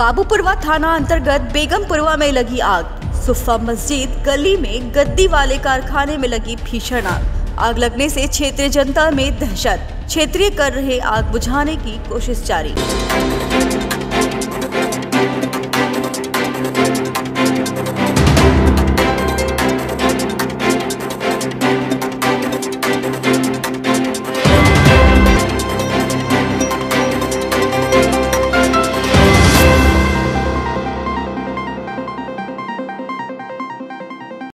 बाबू पुरवा थाना अंतर्गत बेगम पुरवा में लगी आग। सुफा मस्जिद गली में गद्दी वाले कारखाने में लगी भीषण आग। आग लगने से क्षेत्रीय जनता में दहशत। क्षेत्रीय कर रहे आग बुझाने की कोशिश जारी।